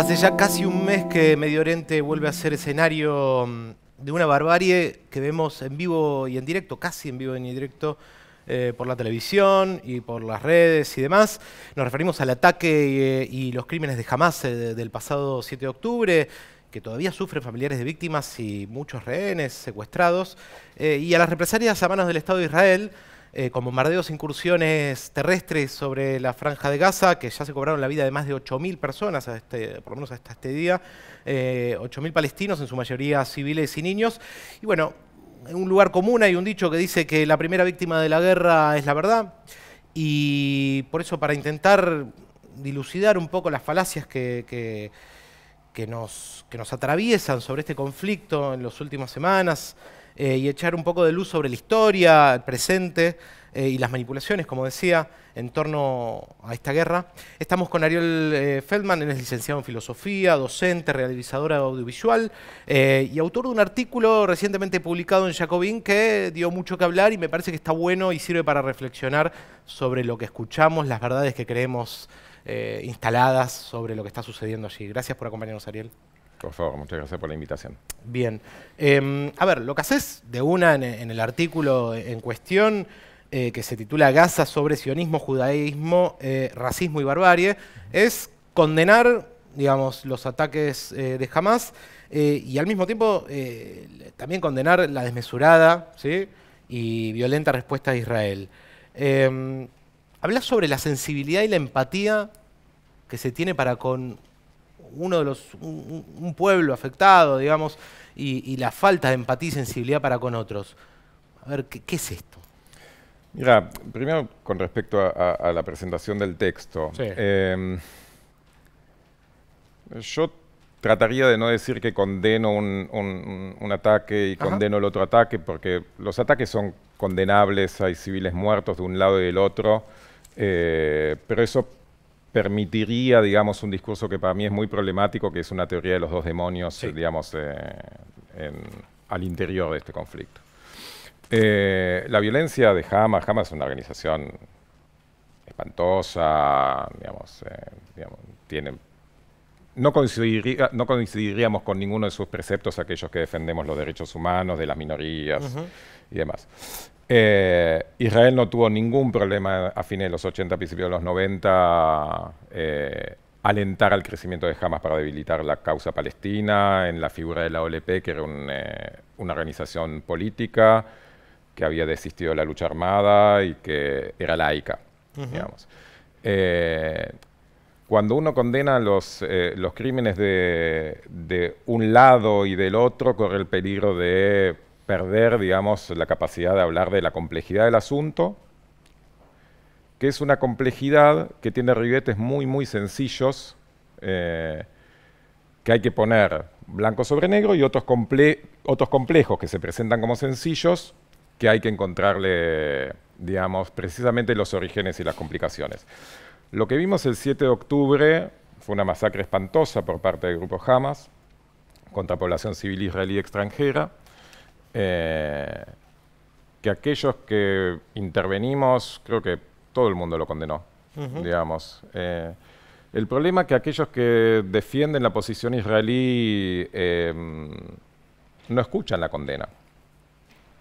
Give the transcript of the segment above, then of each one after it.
Hace ya casi un mes que Medio Oriente vuelve a ser escenario de una barbarie que vemos en vivo y en directo, casi en vivo y en directo, por la televisión y por las redes y demás. Nos referimos al ataque y los crímenes de Hamas del pasado 7 de octubre, que todavía sufren familiares de víctimas y muchos rehenes secuestrados, y a las represalias a manos del Estado de Israel, con bombardeos e incursiones terrestres sobre la franja de Gaza, que ya se cobraron la vida de más de 8.000 personas, por lo menos hasta este día, 8.000 palestinos, en su mayoría civiles y niños. Y bueno, en un lugar común hay un dicho que dice que la primera víctima de la guerra es la verdad, y por eso, para intentar dilucidar un poco las falacias que nos atraviesan sobre este conflicto en las últimas semanas, y echar un poco de luz sobre la historia, el presente y las manipulaciones, como decía, en torno a esta guerra. Estamos con Ariel Feldman, él es licenciado en filosofía, docente, realizadora audiovisual y autor de un artículo recientemente publicado en Jacobin que dio mucho que hablar y me parece que está bueno y sirve para reflexionar sobre lo que escuchamos, las verdades que creemos instaladas sobre lo que está sucediendo allí. Gracias por acompañarnos, Ariel. Por favor, muchas gracias por la invitación. Bien. A ver, lo que haces de una en el artículo en cuestión, que se titula Gaza sobre sionismo, judaísmo, racismo y barbarie, es condenar, digamos, los ataques de Hamas y al mismo tiempo también condenar la desmesurada, ¿sí?, y violenta respuesta de Israel. Hablas sobre la sensibilidad y la empatía que se tiene para con un pueblo afectado, digamos, y la falta de empatía y sensibilidad para con otros. A ver, ¿qué es esto? Mira, primero con respecto a la presentación del texto. Sí. Yo trataría de no decir que condeno un ataque y condeno el otro ataque, porque los ataques son condenables, hay civiles muertos de un lado y del otro, pero eso permitiría, digamos, un discurso que para mí es muy problemático, que es una teoría de los dos demonios, sí, digamos, al interior de este conflicto. La violencia de Hamas, Hamas es una organización espantosa, digamos, tiene, no coincidiríamos con ninguno de sus preceptos aquellos que defendemos los derechos humanos, de las minorías y demás. Israel no tuvo ningún problema a fines de los 80, principios de los 90, alentar al crecimiento de Hamas para debilitar la causa palestina, en la figura de la OLP, que era una organización política que había desistido de la lucha armada y que era laica, digamos. Cuando uno condena los crímenes de un lado y del otro, corre el peligro de perder, digamos, la capacidad de hablar de la complejidad del asunto, que es una complejidad que tiene ribetes muy, muy sencillos, que hay que poner blanco sobre negro, y otros complejos que se presentan como sencillos, que hay que encontrarle, digamos, precisamente los orígenes y las complicaciones. Lo que vimos el 7 de octubre fue una masacre espantosa por parte del grupo Hamas contra población civil israelí extranjera, que aquellos que intervenimos, creo que todo el mundo lo condenó, digamos. El problema es que aquellos que defienden la posición israelí no escuchan la condena.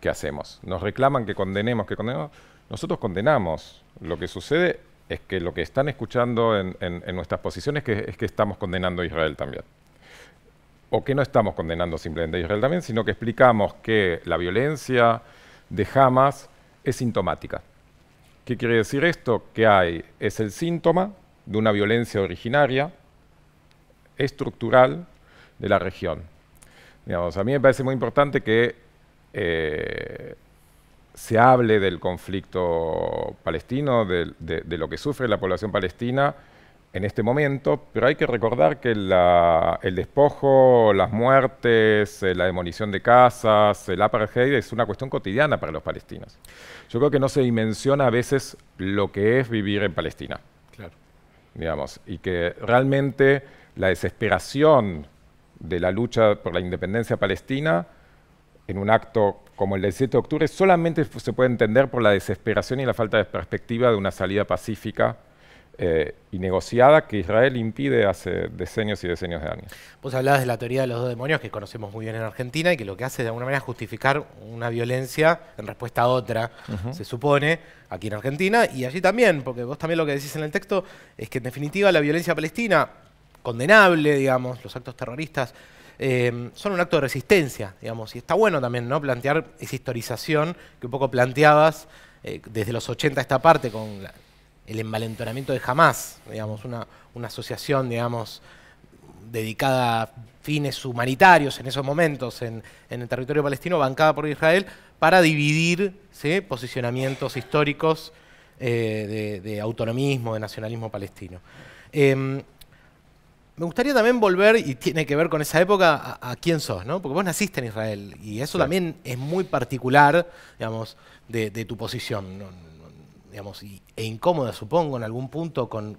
¿Qué hacemos? Nos reclaman que condenemos, que condenemos. Nosotros condenamos. Lo que sucede es que lo que están escuchando en nuestras posiciones es que estamos condenando a Israel también. O que no estamos condenando simplemente a Israel también, sino que explicamos que la violencia de Hamas es sintomática. ¿Qué quiere decir esto? Que es el síntoma de una violencia originaria, estructural, de la región. Digamos, a mí me parece muy importante que se hable del conflicto palestino, de lo que sufre la población palestina en este momento, pero hay que recordar que el despojo, las muertes, la demolición de casas, el apartheid es una cuestión cotidiana para los palestinos. Yo creo que no se dimensiona a veces lo que es vivir en Palestina. Claro. Digamos, y que realmente la desesperación de la lucha por la independencia palestina en un acto como el del 7 de octubre solamente se puede entender por la desesperación y la falta de perspectiva de una salida pacífica y negociada que Israel impide hace decenios y decenios de años. Vos hablabas de la teoría de los dos demonios que conocemos muy bien en Argentina y que lo que hace es de alguna manera justificar una violencia en respuesta a otra, se supone, aquí en Argentina y allí también, porque vos también lo que decís en el texto es que en definitiva la violencia palestina, condenable, digamos, los actos terroristas, son un acto de resistencia, digamos, y está bueno también, ¿no?, plantear esa historización que un poco planteabas desde los 80 a esta parte con el envalentonamiento de Hamas, digamos, una asociación, digamos, dedicada a fines humanitarios en esos momentos en el territorio palestino, bancada por Israel, para dividir, ¿sí?, posicionamientos históricos de autonomismo, de nacionalismo palestino. Me gustaría también volver, y tiene que ver con esa época, a quién sos, ¿no? Porque vos naciste en Israel, y eso también es muy particular, digamos, de tu posición, ¿no? Digamos, e incómoda, supongo, en algún punto con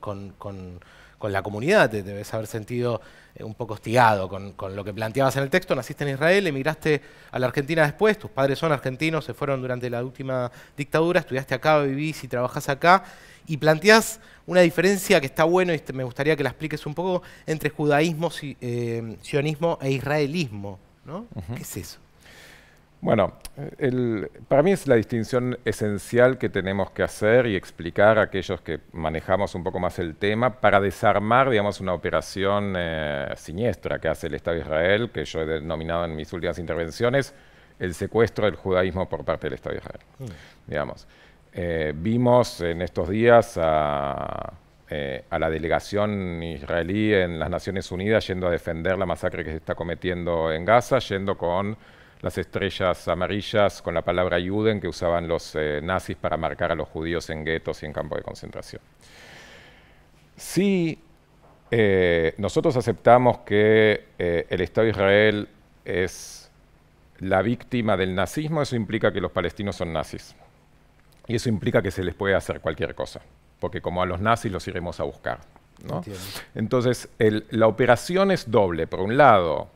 la comunidad. Te debes haber sentido un poco hostigado con lo que planteabas en el texto. Naciste en Israel, emigraste a la Argentina después, tus padres son argentinos, se fueron durante la última dictadura, estudiaste acá, vivís y trabajás acá, y planteás una diferencia que está bueno, y me gustaría que la expliques un poco, entre judaísmo, sionismo e israelismo, ¿no? ¿Qué es eso? Bueno, para mí es la distinción esencial que tenemos que hacer y explicar a aquellos que manejamos un poco más el tema para desarmar, digamos, una operación siniestra que hace el Estado de Israel, que yo he denominado en mis últimas intervenciones el secuestro del judaísmo por parte del Estado de Israel. Digamos, vimos en estos días a la delegación israelí en las Naciones Unidas yendo a defender la masacre que se está cometiendo en Gaza, yendo con las estrellas amarillas con la palabra Juden que usaban los nazis para marcar a los judíos en guetos y en campos de concentración. Si nosotros aceptamos que el Estado de Israel es la víctima del nazismo, eso implica que los palestinos son nazis. Y eso implica que se les puede hacer cualquier cosa, porque como a los nazis los iremos a buscar, ¿no? Entonces, la operación es doble. Por un lado,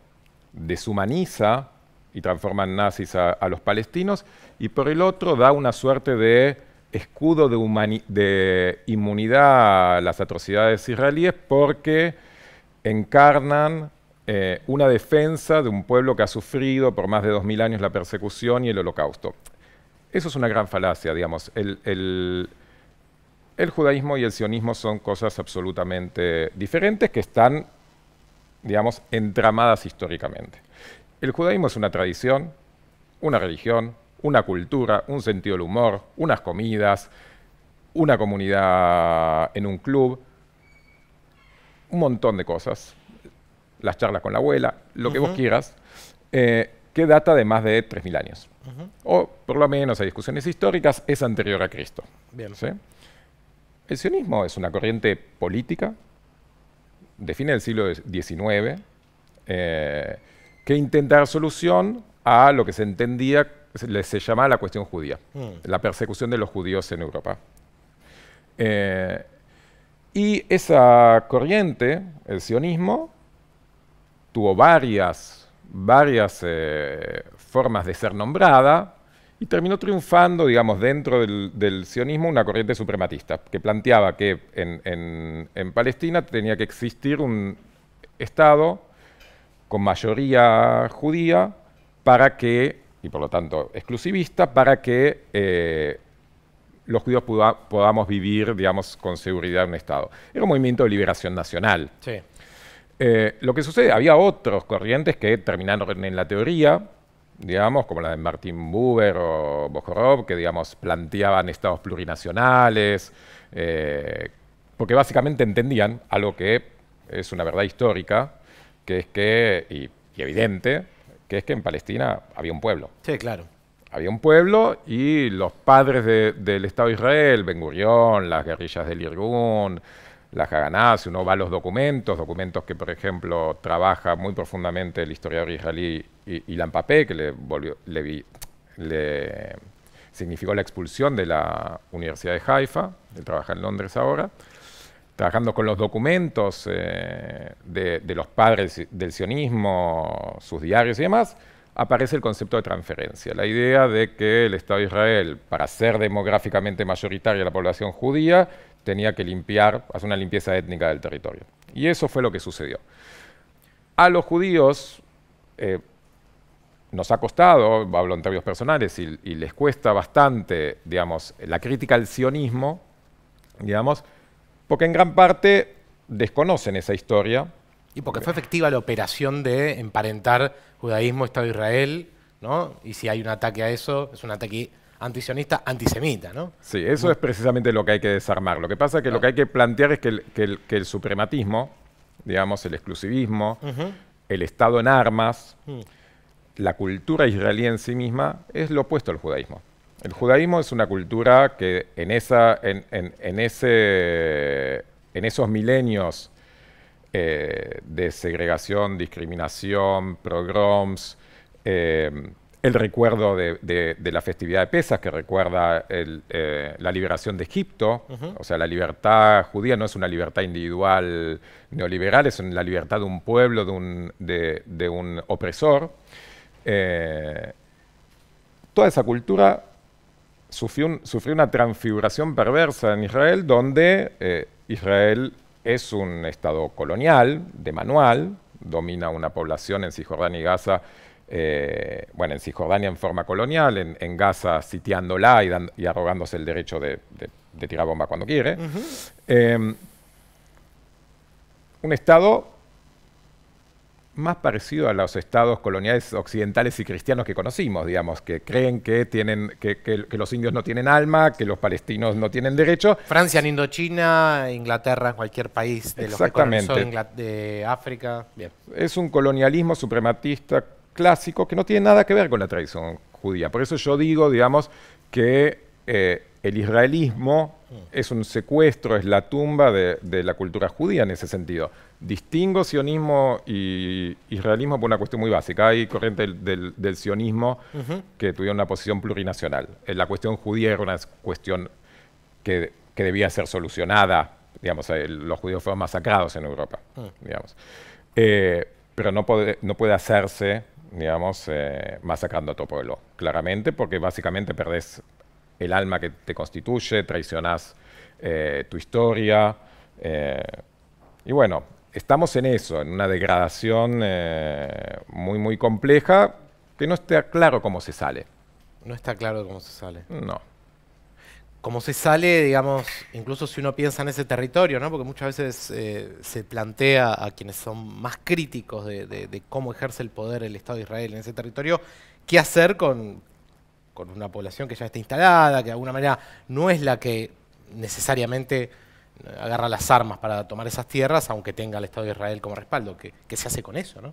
deshumaniza y transforman nazis a los palestinos, y por el otro da una suerte de escudo de inmunidad a las atrocidades israelíes porque encarnan una defensa de un pueblo que ha sufrido por más de 2000 años la persecución y el holocausto. Eso es una gran falacia, digamos. El judaísmo y el sionismo son cosas absolutamente diferentes que están, digamos, entramadas históricamente. El judaísmo es una tradición, una religión, una cultura, un sentido del humor, unas comidas, una comunidad en un club, un montón de cosas, las charlas con la abuela, lo que vos quieras, que data de más de 3000 años. O por lo menos hay discusiones históricas, es anterior a Cristo. Bien. ¿Sí? El sionismo es una corriente política de fines del siglo XIX, que intenta dar solución a lo que se entendía, se llamaba la cuestión judía, la persecución de los judíos en Europa. Y esa corriente, el sionismo, tuvo varias formas de ser nombrada y terminó triunfando, digamos, dentro del sionismo una corriente suprematista que planteaba que en Palestina tenía que existir un Estado con mayoría judía para que, y por lo tanto exclusivista, para que los judíos podamos vivir, digamos, con seguridad en un Estado. Era un movimiento de liberación nacional. Sí. Lo que sucede, había otros corrientes que terminaron en la teoría, digamos, como la de Martín Buber o Bojorov, que, digamos, planteaban estados plurinacionales, porque básicamente entendían algo que es una verdad histórica, que es que, y evidente, que es que en Palestina había un pueblo. Sí, claro. Había un pueblo y los padres del Estado de Israel, Ben Gurión, las guerrillas del Irgun, la Haganá, si uno va a los documentos que, por ejemplo, trabaja muy profundamente el historiador israelí Ilan Papé, que le significó la expulsión de la Universidad de Haifa, él trabaja en Londres ahora, trabajando con los documentos de los padres del sionismo, sus diarios y demás, aparece el concepto de transferencia. La idea de que el Estado de Israel, para ser demográficamente mayoritaria la población judía, tenía que limpiar, hacer una limpieza étnica del territorio. Y eso fue lo que sucedió. A los judíos nos ha costado, hablo en términos personales, y les cuesta bastante, digamos, la crítica al sionismo, digamos, porque en gran parte desconocen esa historia. Y porque fue efectiva la operación de emparentar judaísmo, Estado de Israel, ¿no? Y si hay un ataque a eso, es un ataque antisionista, antisemita, ¿no? Sí, eso es precisamente lo que hay que desarmar. Lo que pasa es que lo que hay que plantear es que el suprematismo, digamos, el exclusivismo, el Estado en armas, la cultura israelí en sí misma es lo opuesto al judaísmo. El judaísmo es una cultura que en esos milenios de segregación, discriminación, pogroms, el recuerdo de la festividad de Pesaj, que recuerda la liberación de Egipto, o sea, la libertad judía no es una libertad individual neoliberal, es la libertad de un pueblo, de un opresor. Toda esa cultura sufrió una transfiguración perversa en Israel, donde Israel es un estado colonial, de manual, domina una población en Cisjordania y Gaza, bueno, en Cisjordania en forma colonial, en Gaza sitiándola y arrogándose el derecho de tirar bomba cuando quiere. Un estado más parecido a los estados coloniales occidentales y cristianos que conocimos, digamos, que creen que los indios no tienen alma, que los palestinos no tienen derecho. Francia en Indochina, Inglaterra en cualquier país de los que colonizó de África. Bien. Es un colonialismo suprematista clásico que no tiene nada que ver con la tradición judía. Por eso yo digo, digamos, que el israelismo es un secuestro, es la tumba de la cultura judía en ese sentido. Distingo sionismo y israelismo por una cuestión muy básica. Hay corriente del sionismo que tuvieron una posición plurinacional. La cuestión judía era una cuestión que debía ser solucionada. Digamos, los judíos fueron masacrados en Europa. Digamos. Pero no puede hacerse, digamos, masacrando a tu pueblo, claramente, porque básicamente perdés el alma que te constituye, traicionás tu historia. Y bueno, estamos en eso, en una degradación muy, muy compleja, que no está claro cómo se sale. No está claro cómo se sale. No. Cómo se sale, digamos, incluso si uno piensa en ese territorio, ¿no? Porque muchas veces se plantea a quienes son más críticos de cómo ejerce el poder el Estado de Israel en ese territorio, qué hacer con una población que ya está instalada, que de alguna manera no es la que necesariamente agarra las armas para tomar esas tierras, aunque tenga el Estado de Israel como respaldo. ¿Qué se hace con eso, no?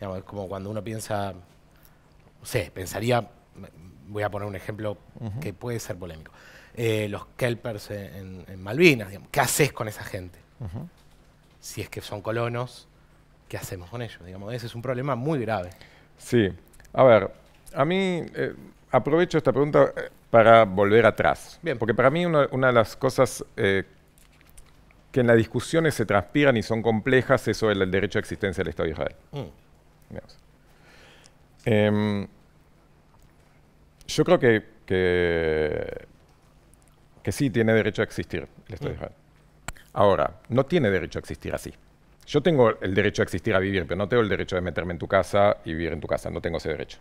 Digamos, es como cuando uno piensa, no sé, pensaría, voy a poner un ejemplo que puede ser polémico, los kelpers en Malvinas, digamos, ¿qué haces con esa gente? Si es que son colonos, ¿qué hacemos con ellos? Digamos, ese es un problema muy grave. Sí, a ver, a mí... aprovecho esta pregunta para volver atrás. Bien, porque para mí una de las cosas que en las discusiones se transpiran y son complejas es sobre el derecho a existencia del Estado de Israel. Yo creo que sí tiene derecho a existir el Estado de Israel. Ahora, no tiene derecho a existir así. Yo tengo el derecho a existir, a vivir, pero no tengo el derecho de meterme en tu casa y vivir en tu casa. No tengo ese derecho.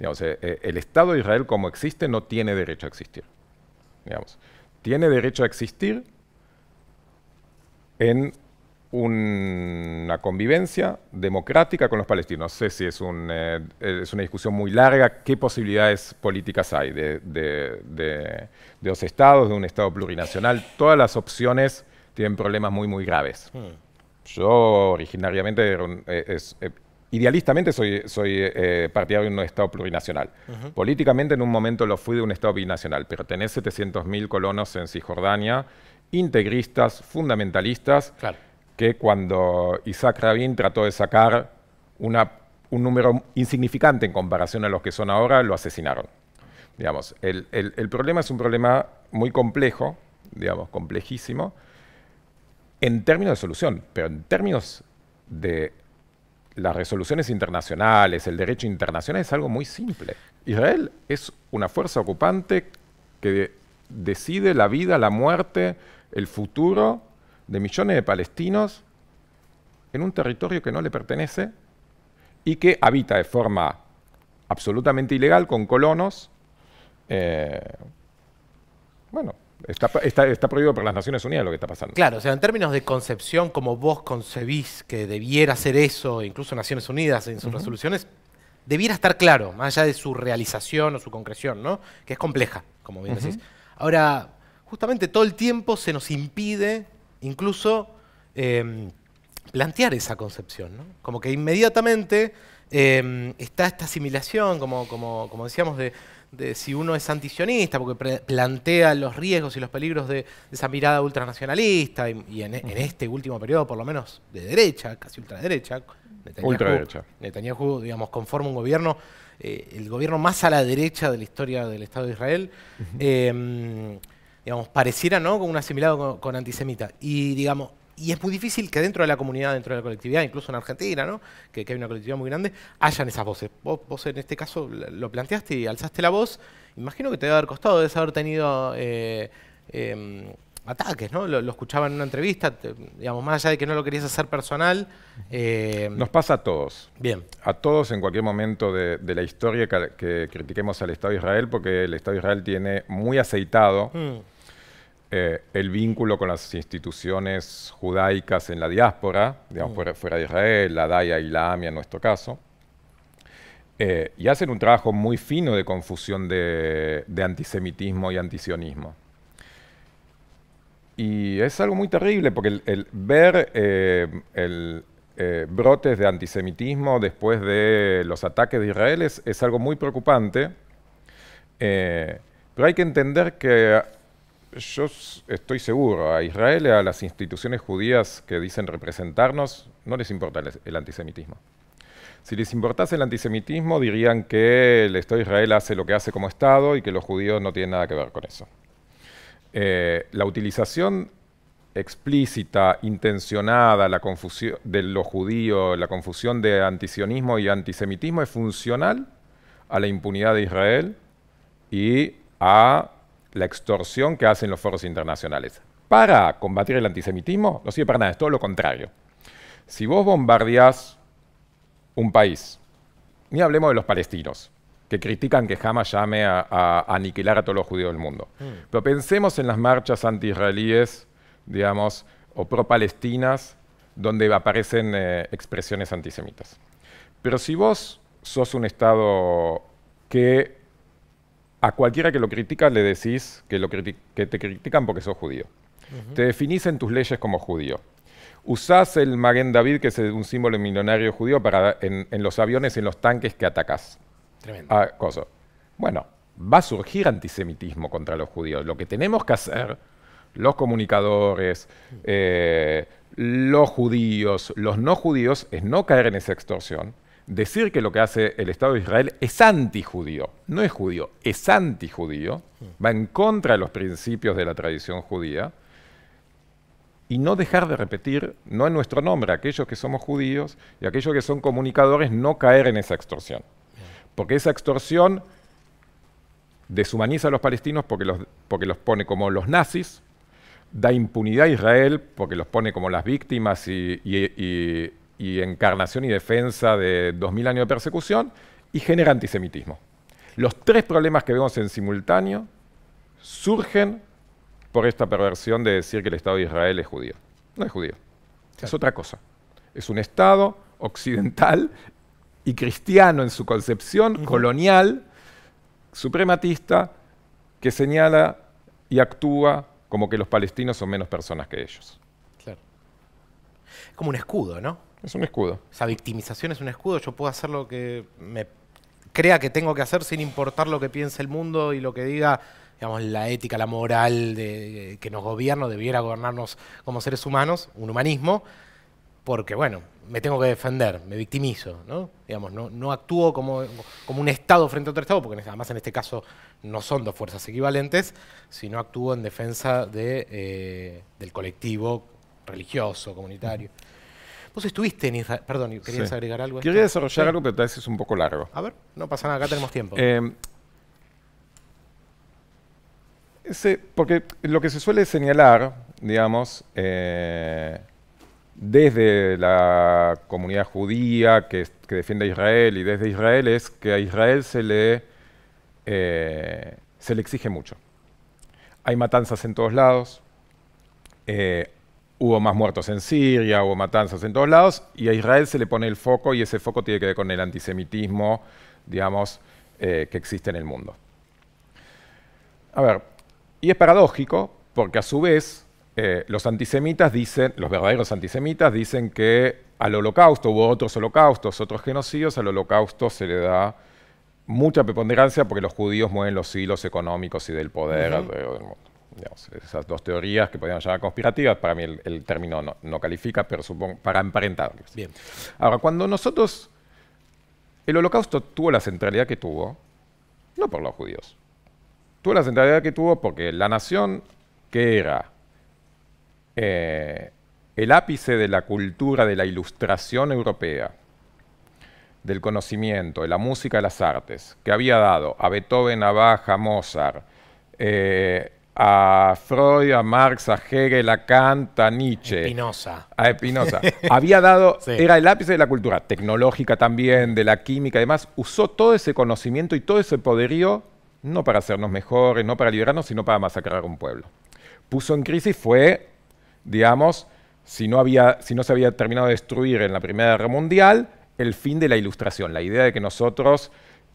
Digamos, el Estado de Israel como existe no tiene derecho a existir. Digamos, tiene derecho a existir en una convivencia democrática con los palestinos. No sé si es una discusión muy larga, qué posibilidades políticas hay de dos estados, de un Estado plurinacional. Todas las opciones tienen problemas muy, muy graves. Yo originariamente era idealistamente soy partidario de un Estado plurinacional. Políticamente en un momento lo fui de un Estado binacional, pero tenés 700.000 colonos en Cisjordania, integristas, fundamentalistas, que cuando Isaac Rabin trató de sacar un número insignificante en comparación a los que son ahora, lo asesinaron. Digamos, el problema es un problema muy complejo, digamos, complejísimo, en términos de solución, pero en términos de... Las resoluciones internacionales, el derecho internacional es algo muy simple. Israel es una fuerza ocupante que decide la vida, la muerte, el futuro de millones de palestinos en un territorio que no le pertenece y que habita de forma absolutamente ilegal con colonos. Bueno, está prohibido por las Naciones Unidas lo que está pasando. Claro, o sea, en términos de concepción, como vos concebís que debiera ser eso, incluso Naciones Unidas en sus resoluciones, debiera estar claro, más allá de su realización o su concreción, ¿no? Que es compleja, como bien decís. Ahora, justamente todo el tiempo se nos impide incluso plantear esa concepción, ¿no? Como que inmediatamente está esta asimilación, como decíamos, de si uno es antisionista, porque plantea los riesgos y los peligros de esa mirada ultranacionalista, y en este último periodo, por lo menos, de derecha, casi ultraderecha. Netanyahu, digamos, conforma un gobierno, el gobierno más a la derecha de la historia del Estado de Israel, digamos, pareciera, ¿no?, como un asimilado con antisemita. Y, digamos, y es muy difícil que dentro de la comunidad, dentro de la colectividad, incluso en Argentina, ¿no?, que hay una colectividad muy grande, hayan esas voces. Vos en este caso lo planteaste y alzaste la voz. Imagino que te debe haber costado, debes haber tenido ataques, ¿no? Lo escuchaba en una entrevista, digamos, más allá de que no lo querías hacer personal. Nos pasa a todos. Bien. A todos en cualquier momento de la historia que critiquemos al Estado de Israel, porque el Estado de Israel tiene muy aceitado el vínculo con las instituciones judaicas en la diáspora, digamos, fuera de Israel, la DAIA y la AMIA en nuestro caso. Y hacen un trabajo muy fino de confusión de antisemitismo y antisionismo. Y es algo muy terrible, porque el ver brotes de antisemitismo después de los ataques de Israel es algo muy preocupante. Pero hay que entender que, yo estoy seguro, a Israel y a las instituciones judías que dicen representarnos, no les importa el antisemitismo. Si les importase el antisemitismo, dirían que el Estado de Israel hace lo que hace como Estado y que los judíos no tienen nada que ver con eso. La utilización explícita, intencionada, la confusión de los judíos, la confusión de antisionismo y antisemitismo es funcional a la impunidad de Israel y a la extorsión que hacen los foros internacionales. Para combatir el antisemitismo no sirve para nada, es todo lo contrario. Si vos bombardeás un país, ni hablemos de los palestinos, que critican que Hamas llame a aniquilar a todos los judíos del mundo. Pero pensemos en las marchas anti-israelíes, digamos, o pro-palestinas, donde aparecen expresiones antisemitas. Pero si vos sos un Estado que a cualquiera que lo critica le decís que te critican porque sos judío, te definís en tus leyes como judío, usás el Magen David, que es un símbolo millonario judío, para, en los aviones y en los tanques que atacás. Tremendo. Bueno, va a surgir antisemitismo contra los judíos. Lo que tenemos que hacer, los comunicadores, los judíos, los no judíos, es no caer en esa extorsión, decir que lo que hace el Estado de Israel es antijudío, no es judío, es antijudío, va en contra de los principios de la tradición judía, y no dejar de repetir, no en nuestro nombre, aquellos que somos judíos y aquellos que son comunicadores, no caer en esa extorsión. Porque esa extorsión deshumaniza a los palestinos porque los pone como los nazis, da impunidad a Israel porque los pone como las víctimas y encarnación y defensa de 2000 años de persecución, y genera antisemitismo. Los tres problemas que vemos en simultáneo surgen por esta perversión de decir que el Estado de Israel es judío. No es judío, claro. Es otra cosa. Es un Estado occidental y cristiano en su concepción, colonial, suprematista, que señala y actúa como que los palestinos son menos personas que ellos. Claro. Es como un escudo, ¿no? Es un escudo. Esa victimización es un escudo. Yo puedo hacer lo que me crea que tengo que hacer sin importar lo que piense el mundo y lo que diga, digamos, la ética, la moral de que nos gobierna, debiera gobernarnos como seres humanos, un humanismo, porque, bueno, me tengo que defender, me victimizo, ¿no? Digamos, no actúo como un Estado frente a otro Estado, porque además en este caso no son dos fuerzas equivalentes, sino actúo en defensa del colectivo religioso, comunitario. Vos estuviste en Israel, perdón, ¿querías agregar algo? Quería desarrollar algo, pero tal vez es un poco largo. A ver, no pasa nada, acá tenemos tiempo. Porque lo que se suele señalar digamos, desde la comunidad judía que defiende a Israel y desde Israel es que a Israel se le exige mucho. Hay matanzas en todos lados, hubo más muertos en Siria, hubo matanzas en todos lados, y a Israel se le pone el foco, y ese foco tiene que ver con el antisemitismo, digamos, que existe en el mundo. A ver, y es paradójico, porque a su vez, los antisemitas dicen, los verdaderos antisemitas dicen que al holocausto hubo otros holocaustos, otros genocidios, al holocausto se le da mucha preponderancia porque los judíos mueven los hilos económicos y del poder alrededor del mundo. Digamos, esas dos teorías que podrían llamar conspirativas, para mí el término no califica, pero supongo para emparentarlos. Bien. Ahora, cuando nosotros... El holocausto tuvo la centralidad que tuvo, no por los judíos. Tuvo la centralidad que tuvo porque la nación que era el ápice de la cultura, de la ilustración europea, del conocimiento, de la música, de las artes, que había dado a Beethoven, a Bach, a Mozart, a Freud, a Marx, a Hegel, a Kant, a Nietzsche. Spinoza. A Spinoza. Había dado, sí. Era el ápice de la cultura tecnológica también, de la química y demás. Usó todo ese conocimiento y todo ese poderío, no para hacernos mejores, no para liberarnos, sino para masacrar a un pueblo. Puso en crisis, fue, digamos, si no se había terminado de destruir en la Primera Guerra Mundial, el fin de la ilustración, la idea de que nosotros,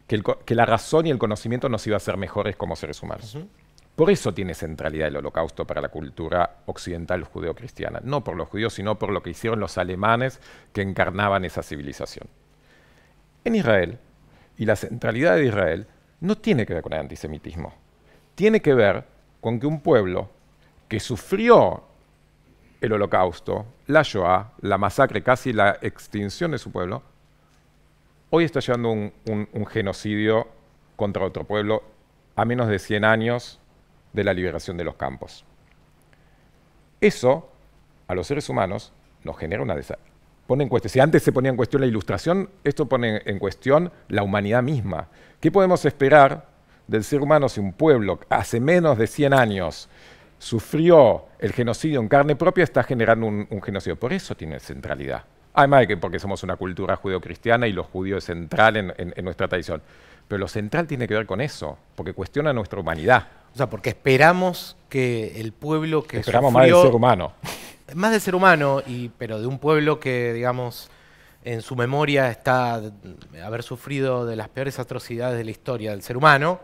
que la razón y el conocimiento nos iba a hacer mejores como seres humanos. Uh-huh. Por eso tiene centralidad el holocausto para la cultura occidental judeocristiana. No por los judíos, sino por lo que hicieron los alemanes que encarnaban esa civilización. En Israel, y la centralidad de Israel, no tiene que ver con el antisemitismo. Tiene que ver con que un pueblo que sufrió el holocausto, la Shoah, la masacre, casi la extinción de su pueblo, hoy está llevando un genocidio contra otro pueblo a menos de 100 años de la liberación de los campos. Eso, a los seres humanos, nos genera una desastre. Pone en cuestión, si antes se ponía en cuestión la ilustración, esto pone en cuestión la humanidad misma. ¿Qué podemos esperar del ser humano si un pueblo hace menos de 100 años sufrió el genocidio en carne propia, está generando un genocidio? Por eso tiene centralidad. Además de que porque somos una cultura judeocristiana y los judíos es central en nuestra tradición. Pero lo central tiene que ver con eso, porque cuestiona nuestra humanidad. O sea, porque esperamos que el pueblo que esperamos sufrió, más del ser humano. Más del ser humano, pero de un pueblo que, digamos, en su memoria está haber sufrido de las peores atrocidades de la historia del ser humano,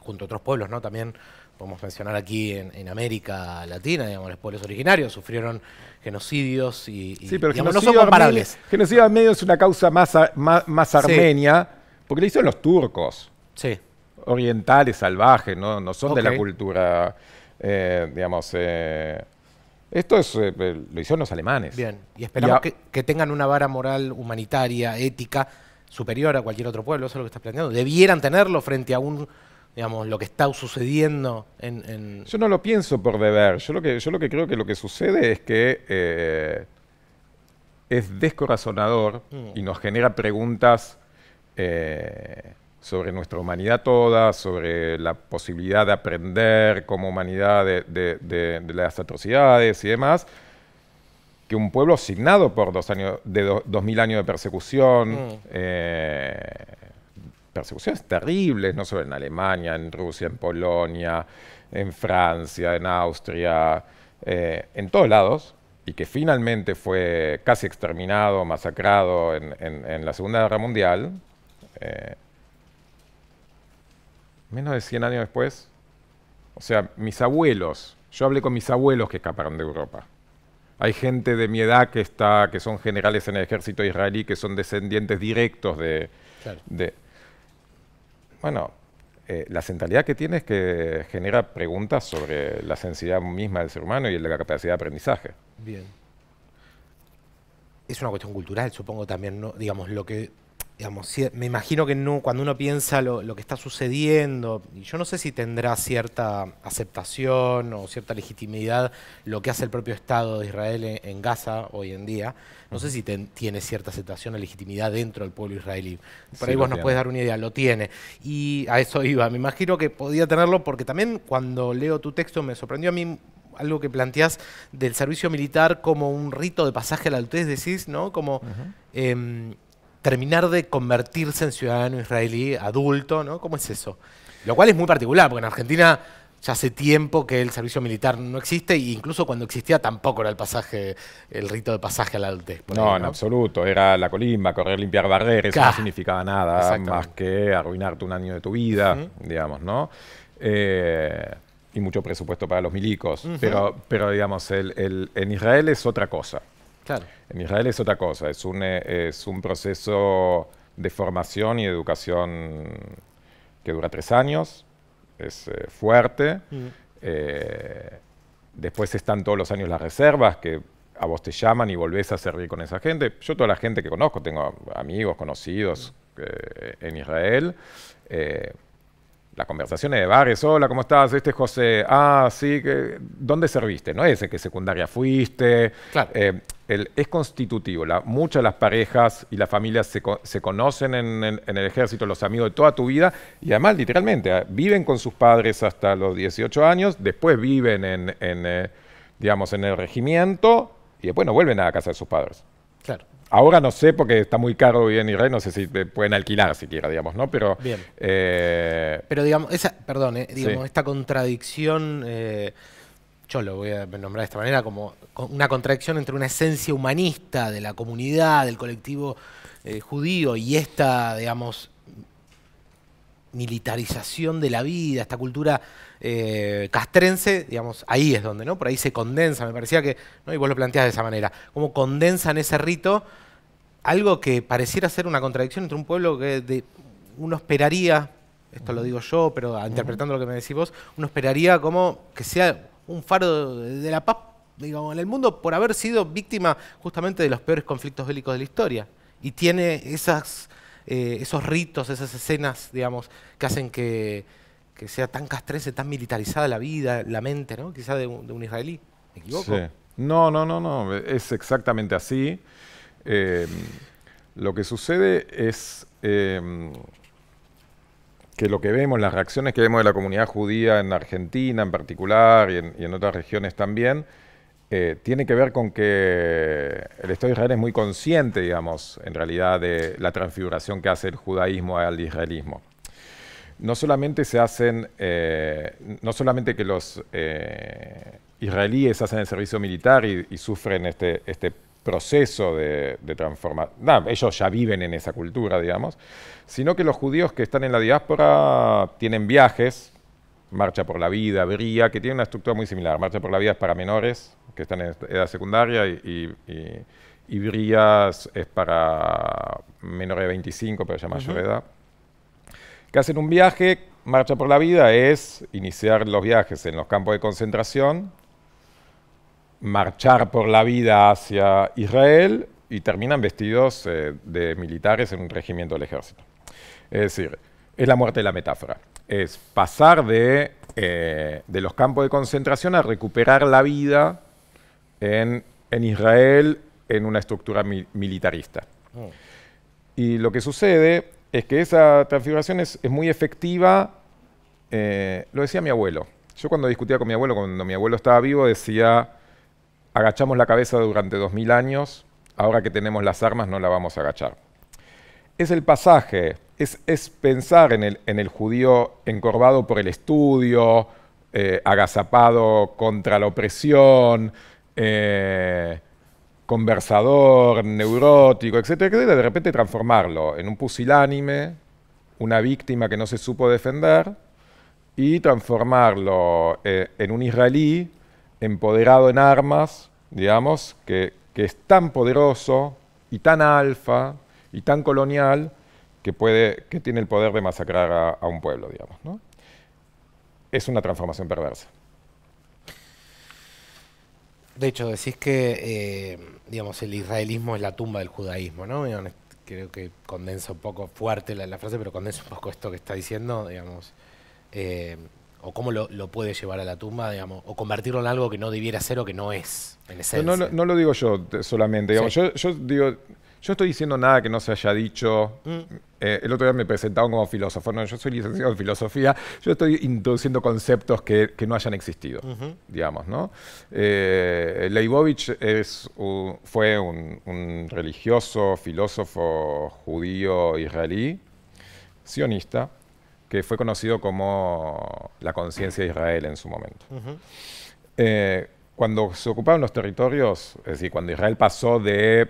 junto a otros pueblos, ¿no? También podemos mencionar aquí en América Latina, digamos, los pueblos originarios sufrieron genocidios sí, pero digamos, no son comparables. Genocidio armenio es una causa más armenia, sí. Porque lo hicieron los turcos. Sí. Orientales, salvajes, no son de la cultura, digamos, esto es, lo hicieron los alemanes. Bien, y esperamos que tengan una vara moral, humanitaria, ética, superior a cualquier otro pueblo, eso es lo que estás planteando. Debieran tenerlo frente a un, digamos, lo que está sucediendo en... Yo no lo pienso por deber, yo lo que creo que lo que sucede es que es descorazonador y nos genera preguntas... sobre nuestra humanidad toda, sobre la posibilidad de aprender como humanidad de las atrocidades y demás, que un pueblo asignado por 2000 años de persecución, persecuciones terribles, no solo en Alemania, en Rusia, en Polonia, en Francia, en Austria, en todos lados, y que finalmente fue casi exterminado, masacrado en la Segunda Guerra Mundial, menos de 100 años después, o sea, mis abuelos, yo hablé con mis abuelos que escaparon de Europa. Hay gente de mi edad que son generales en el ejército israelí, que son descendientes directos de... Claro. Bueno, la centralidad que tiene es que genera preguntas sobre la sensibilidad misma del ser humano y la capacidad de aprendizaje. Bien. Es una cuestión cultural, supongo también, ¿no? Digamos, lo que... Digamos, me imagino que no, cuando uno piensa lo que está sucediendo, y yo no sé si tendrá cierta aceptación o cierta legitimidad lo que hace el propio Estado de Israel en Gaza hoy en día, no sé si tiene cierta aceptación o legitimidad dentro del pueblo israelí. Por ahí vos nos puedes dar una idea, lo tiene. Y a eso iba, me imagino que podía tenerlo porque también cuando leo tu texto me sorprendió a mí algo que planteás del servicio militar como un rito de pasaje a la adultez, decís, ¿no? Como terminar de convertirse en ciudadano israelí adulto, ¿no? ¿Cómo es eso? Lo cual es muy particular, porque en Argentina ya hace tiempo que el servicio militar no existe, e incluso cuando existía tampoco era el pasaje, el rito de pasaje a la adultez. No, en absoluto. Era la colimba, correr, limpiar barreras, no significaba nada más que arruinarte un año de tu vida, digamos, ¿no? Y mucho presupuesto para los milicos. Pero digamos, en Israel es otra cosa. Claro. En Israel es otra cosa. Es un proceso de formación y educación que dura 3 años. Es fuerte. Después están todos los años las reservas, que a vos te llaman y volvés a servir con esa gente. Yo toda la gente que conozco, tengo amigos, conocidos en Israel. Las conversaciones de bares, hola, ¿cómo estás? Este es José. Ah, sí, ¿dónde serviste? No es que secundaria fuiste. Claro. Es constitutivo. Muchas de las parejas y las familias se conocen en el ejército, los amigos de toda tu vida. Y además, literalmente, viven con sus padres hasta los 18 años, después viven en el regimiento y después no vuelven a la casa de sus padres. Claro. Ahora no sé, porque está muy caro vivir en Israel, no sé si pueden alquilar siquiera, digamos, ¿no? Pero, bien. Pero digamos, esta contradicción, yo lo voy a nombrar de esta manera, como una contradicción entre una esencia humanista de la comunidad, del colectivo judío, y esta, digamos, militarización de la vida, esta cultura castrense, digamos, ahí es donde, ¿no? Por ahí se condensa, me parecía que, ¿no? Y vos lo planteás de esa manera, cómo condensan ese rito, algo que pareciera ser una contradicción entre un pueblo que uno esperaría, esto lo digo yo, pero interpretando lo que me decís vos, uno esperaría como que sea un faro de la paz, digamos, en el mundo, por haber sido víctima justamente de los peores conflictos bélicos de la historia. Y tiene esos ritos, esas escenas, digamos, que hacen que sea tan castrense, tan militarizada la vida, la mente, ¿no? Quizá de un israelí. ¿Me equivoco? Sí. No. Es exactamente así. Lo que sucede es que lo que vemos, las reacciones que vemos de la comunidad judía en Argentina en particular y en otras regiones también, tiene que ver con que el Estado de Israel es muy consciente, digamos, en realidad, de la transfiguración que hace el judaísmo al israelismo. No solamente que los israelíes hacen el servicio militar y sufren este proceso de transformación, ellos ya viven en esa cultura, digamos, sino que los judíos que están en la diáspora tienen viajes, Marcha por la Vida, Bría, que tiene una estructura muy similar. Marcha por la Vida es para menores que están en edad secundaria y Bría es para menores de 25, pero ya mayor edad. Que hacen un viaje. Marcha por la Vida es iniciar los viajes en los campos de concentración, marchar por la vida hacia Israel y terminan vestidos de militares en un regimiento del ejército. Es decir, es la muerte de la metáfora. Es pasar de los campos de concentración a recuperar la vida en Israel en una estructura militarista. Y lo que sucede es que esa transfiguración es muy efectiva. Lo decía mi abuelo. Yo cuando discutía con mi abuelo, cuando mi abuelo estaba vivo, decía: agachamos la cabeza durante 2000 años, ahora que tenemos las armas no la vamos a agachar. Es el pasaje. Es pensar en el judío encorvado por el estudio, agazapado contra la opresión, conversador, neurótico, etcétera, etcétera, de repente transformarlo en un pusilánime, una víctima que no se supo defender, y transformarlo en un israelí empoderado en armas, digamos, que es tan poderoso y tan alfa y tan colonial, que tiene el poder de masacrar a un pueblo, digamos, ¿no? Es una transformación perversa. De hecho, decís que digamos, el israelismo es la tumba del judaísmo, ¿no? Creo que condensa un poco fuerte la frase, pero condensa un poco esto que está diciendo, digamos, o cómo lo puede llevar a la tumba, digamos, o convertirlo en algo que no debiera ser o que no es, en esencia. No, no lo digo yo solamente, digamos, yo digo... Yo no estoy diciendo nada que no se haya dicho. El otro día me presentaron como filósofo. No, yo soy licenciado en filosofía. Yo estoy introduciendo conceptos que no hayan existido, digamos, ¿no? Leibovich fue un religioso, filósofo judío israelí, sionista, que fue conocido como la conciencia de Israel en su momento. Cuando se ocuparon los territorios, es decir, cuando Israel pasó de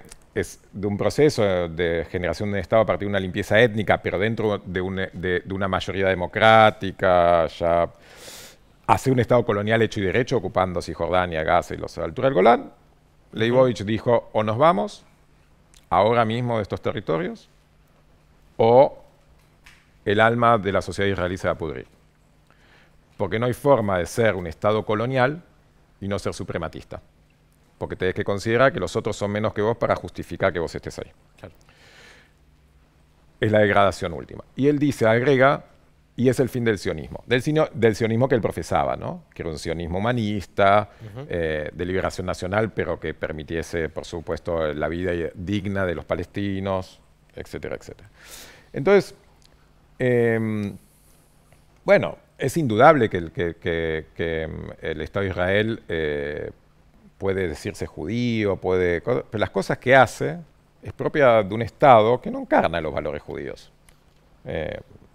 un proceso de generación de Estado a partir de una limpieza étnica, pero dentro de una mayoría democrática, ya hace un Estado colonial hecho y derecho, ocupando Cisjordania, Gaza y la altura del Golán, Leibovich dijo, o nos vamos ahora mismo de estos territorios, o el alma de la sociedad israelí se va a pudrir. Porque no hay forma de ser un Estado colonial y no ser suprematista. Porque tenés que considerar que los otros son menos que vos para justificar que vos estés ahí. Claro. Es la degradación última. Y él dice, agrega, y es el fin del sionismo. Del sionismo que él profesaba, ¿no? Que era un sionismo humanista, de liberación nacional, pero que permitiese, por supuesto, la vida digna de los palestinos, etcétera, etcétera. Entonces, bueno, es indudable que el Estado de Israel... puede decirse judío, puede... Pero las cosas que hace es propia de un Estado que no encarna los valores judíos.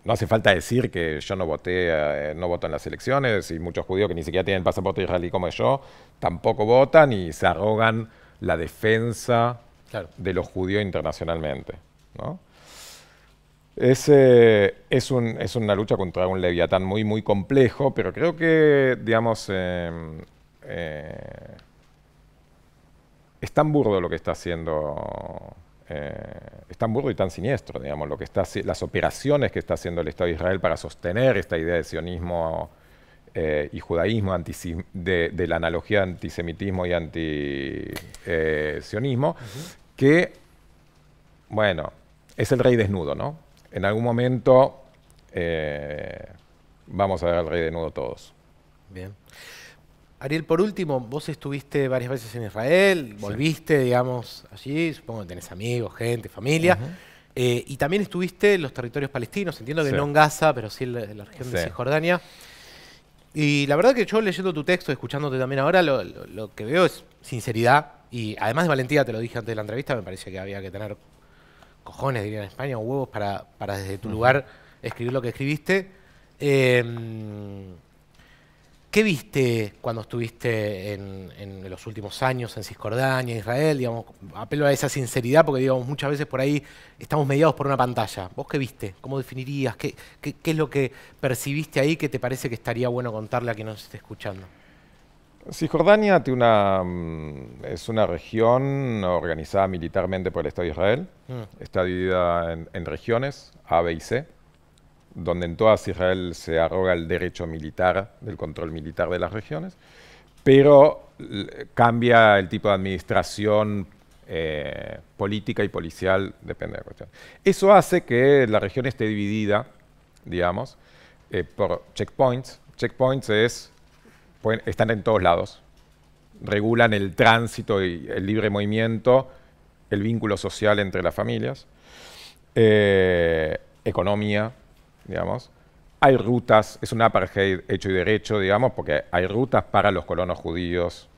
No hace falta decir que yo no voté, no voto en las elecciones, y muchos judíos que ni siquiera tienen pasaporte israelí como yo, tampoco votan y se arrogan la defensa de los judíos internacionalmente, ¿no? Es una lucha contra un leviatán muy, muy complejo, pero creo que, digamos... es tan burdo lo que está haciendo, es tan burdo y tan siniestro, digamos, lo que está, las operaciones que está haciendo el Estado de Israel para sostener esta idea de sionismo y judaísmo, de la analogía de antisemitismo y antisionismo, que, bueno, es el rey desnudo, ¿no? En algún momento vamos a ver al rey desnudo todos. Bien. Ariel, por último, vos estuviste varias veces en Israel, volviste, digamos, allí, supongo que tenés amigos, gente, familia, y también estuviste en los territorios palestinos, entiendo que no en Gaza, pero sí en la región de Cisjordania. Y la verdad que yo leyendo tu texto, escuchándote también ahora, lo que veo es sinceridad, y además de valentía, te lo dije antes de la entrevista, me parecía que había que tener cojones, diría en España, o huevos para desde tu lugar escribir lo que escribiste. ¿Qué viste cuando estuviste en los últimos años en Cisjordania, Israel? Digamos, apelo a esa sinceridad porque digamos, muchas veces por ahí estamos mediados por una pantalla. ¿Vos qué viste? ¿Cómo definirías? ¿Qué es lo que percibiste ahí que te parece que estaría bueno contarle a quien nos esté escuchando? Cisjordania tiene es una región organizada militarmente por el Estado de Israel. Está dividida en regiones, A, B y C, donde en todas Israel se arroga el derecho militar, del control militar de las regiones, pero cambia el tipo de administración política y policial, depende de la cuestión. Eso hace que la región esté dividida, digamos, por checkpoints. Checkpoints están en todos lados, regulan el tránsito y el libre movimiento, el vínculo social entre las familias, economía, digamos. Hay rutas, es un apartheid hecho y derecho, digamos, porque hay rutas para los colonos judíos.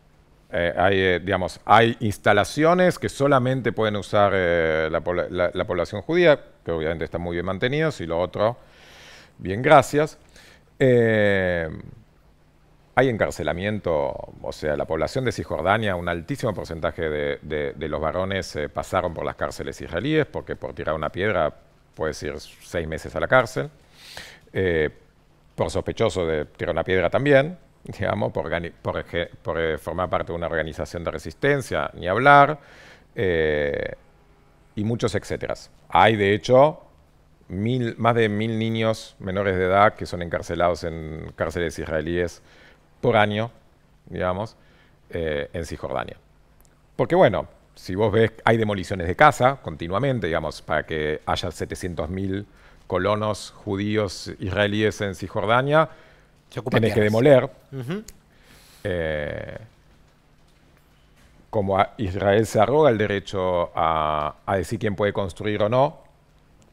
Hay instalaciones que solamente pueden usar la población judía, que obviamente están muy bien mantenidos, y lo otro, bien, gracias. Hay encarcelamiento, o sea, la población de Cisjordania, un altísimo porcentaje de los varones pasaron por las cárceles israelíes, porque por tirar una piedra puedes ir 6 meses a la cárcel, por sospechoso de tirar una piedra también, digamos, por formar parte de una organización de resistencia, ni hablar, y muchos etcéteras. Hay, de hecho, más de 1000 niños menores de edad que son encarcelados en cárceles israelíes por año, digamos, en Cisjordania. Porque, bueno, si vos ves, hay demoliciones de casa continuamente, digamos, para que haya 700.000 colonos judíos israelíes en Cisjordania, tenés que demoler. como Israel se arroga el derecho a decir quién puede construir o no,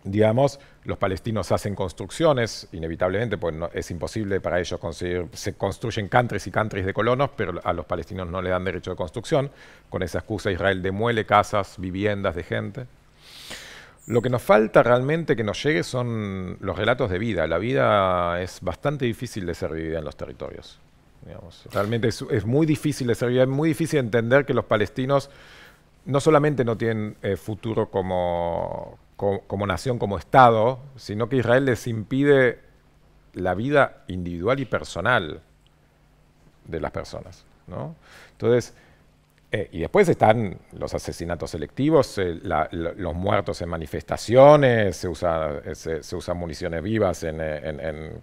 digamos, los palestinos hacen construcciones, inevitablemente, pues no, es imposible para ellos conseguir, se construyen countries y countries de colonos, pero a los palestinos no le dan derecho de construcción. Con esa excusa Israel demuele casas, viviendas de gente. Lo que nos falta realmente que nos llegue son los relatos de vida. La vida es bastante difícil de ser vivida en los territorios. Digamos, realmente es muy difícil de ser vivida, es muy difícil entender que los palestinos no solamente no tienen futuro como nación, como Estado, sino que Israel les impide la vida individual y personal de las personas, ¿no? Entonces, y después están los asesinatos selectivos, los muertos en manifestaciones, se usan municiones vivas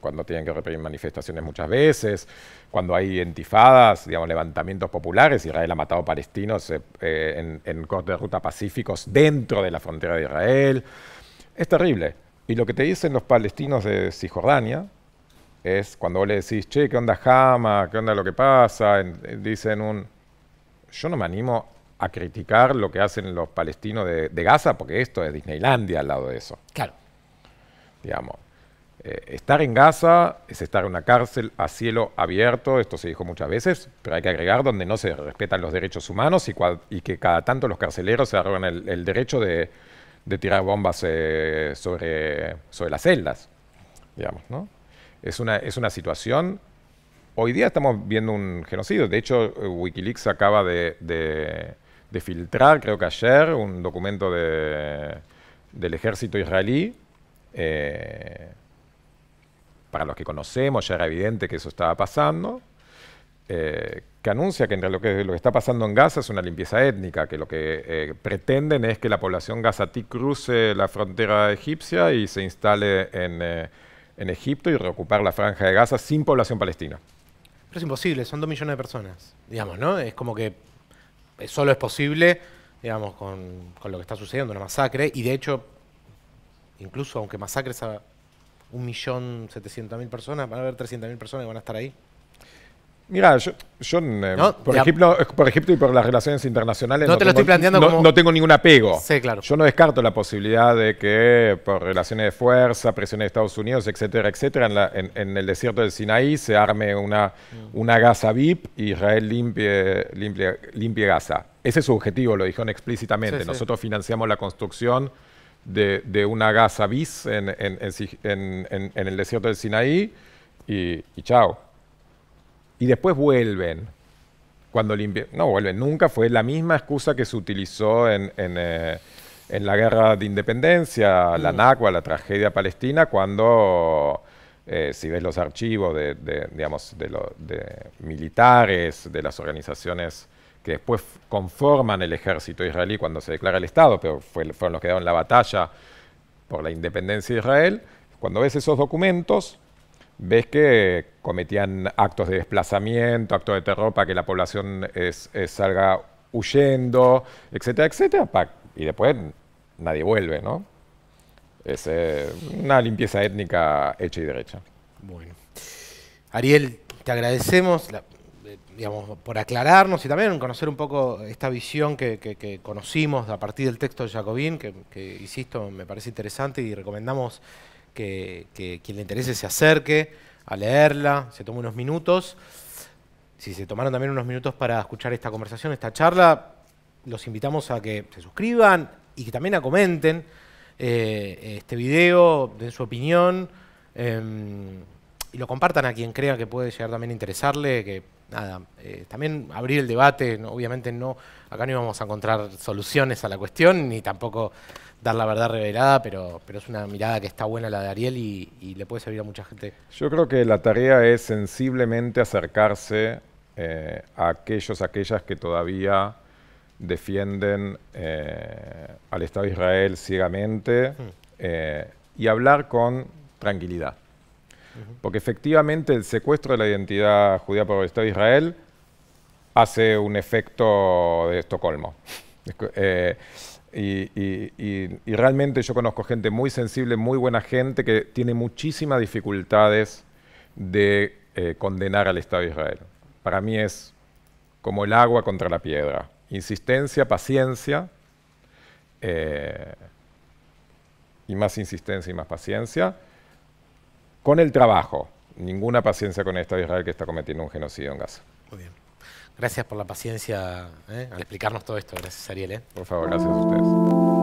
cuando tienen que reprimir manifestaciones muchas veces, cuando hay intifadas, digamos, levantamientos populares. Israel ha matado palestinos en corte de ruta pacíficos dentro de la frontera de Israel. Es terrible. Y lo que te dicen los palestinos de Cisjordania es, cuando vos le decís, che, ¿qué onda Hamas? ¿Qué onda lo que pasa? Dicen yo no me animo a criticar lo que hacen los palestinos de Gaza, porque esto es Disneylandia al lado de eso. Claro. Digamos, estar en Gaza es estar en una cárcel a cielo abierto, esto se dijo muchas veces, pero hay que agregar donde no se respetan los derechos humanos y que cada tanto los carceleros se arrogan el derecho de tirar bombas sobre las celdas, digamos, ¿no? Es una situación. Hoy día estamos viendo un genocidio. De hecho, Wikileaks acaba de filtrar, creo que ayer, un documento del ejército israelí. Para los que conocemos, ya era evidente que eso estaba pasando. Que anuncia que en realidad lo que está pasando en Gaza es una limpieza étnica, que lo que pretenden es que la población gazatí cruce la frontera egipcia y se instale en Egipto y reocupar la franja de Gaza sin población palestina. Pero es imposible, son 2 millones de personas, digamos, ¿no? Es como que solo es posible, digamos, con lo que está sucediendo, una masacre, y de hecho, incluso aunque masacres a 1.700.000 personas, van a haber 300.000 personas que van a estar ahí. Mira, yo no, por Egipto y por las relaciones internacionales no tengo ningún apego. Sí, claro. Yo no descarto la posibilidad de que por relaciones de fuerza, presiones de Estados Unidos, etcétera, etcétera, en el desierto del Sinaí se arme una Gaza VIP y Israel limpie Gaza. Ese es su objetivo, lo dijeron explícitamente. Sí, nosotros financiamos la construcción de una Gaza bis en el desierto del Sinaí y chao. Y después vuelven. Cuando no vuelven nunca, fue la misma excusa que se utilizó en la guerra de independencia, la Nakba, la tragedia palestina, cuando, si ves los archivos de militares, de las organizaciones que después conforman el ejército israelí cuando se declara el Estado, pero fueron los que dieron la batalla por la independencia de Israel, cuando ves esos documentos, ves que cometían actos de desplazamiento, actos de terror para que la población salga huyendo, etcétera, etcétera, y después nadie vuelve, ¿no? Es una limpieza étnica hecha y derecha. Bueno. Ariel, te agradecemos, digamos, por aclararnos y también conocer un poco esta visión que conocimos a partir del texto de Jacobin, que insisto, me parece interesante y recomendamos que quien le interese se acerque a leerla, se tome unos minutos. Si se tomaron también unos minutos para escuchar esta conversación, esta charla, los invitamos a que se suscriban y que también comenten este video, den su opinión y lo compartan a quien crea que puede llegar también a interesarle, que nada, también abrir el debate. No, obviamente no, acá no íbamos a encontrar soluciones a la cuestión ni tampoco dar la verdad revelada, pero es una mirada que está buena la de Ariel y le puede servir a mucha gente. Yo creo que la tarea es sensiblemente acercarse a aquellas que todavía defienden al Estado de Israel ciegamente y hablar con tranquilidad. Porque efectivamente el secuestro de la identidad judía por el Estado de Israel hace un efecto de Estocolmo. Y realmente yo conozco gente muy sensible, muy buena gente, que tiene muchísimas dificultades de condenar al Estado de Israel. Para mí es como el agua contra la piedra. Insistencia, paciencia, y más insistencia y más paciencia, con el trabajo. Ninguna paciencia con el Estado de Israel, que está cometiendo un genocidio en Gaza. Muy bien. Gracias por la paciencia al explicarnos todo esto. Gracias, Ariel. Por favor, gracias a ustedes.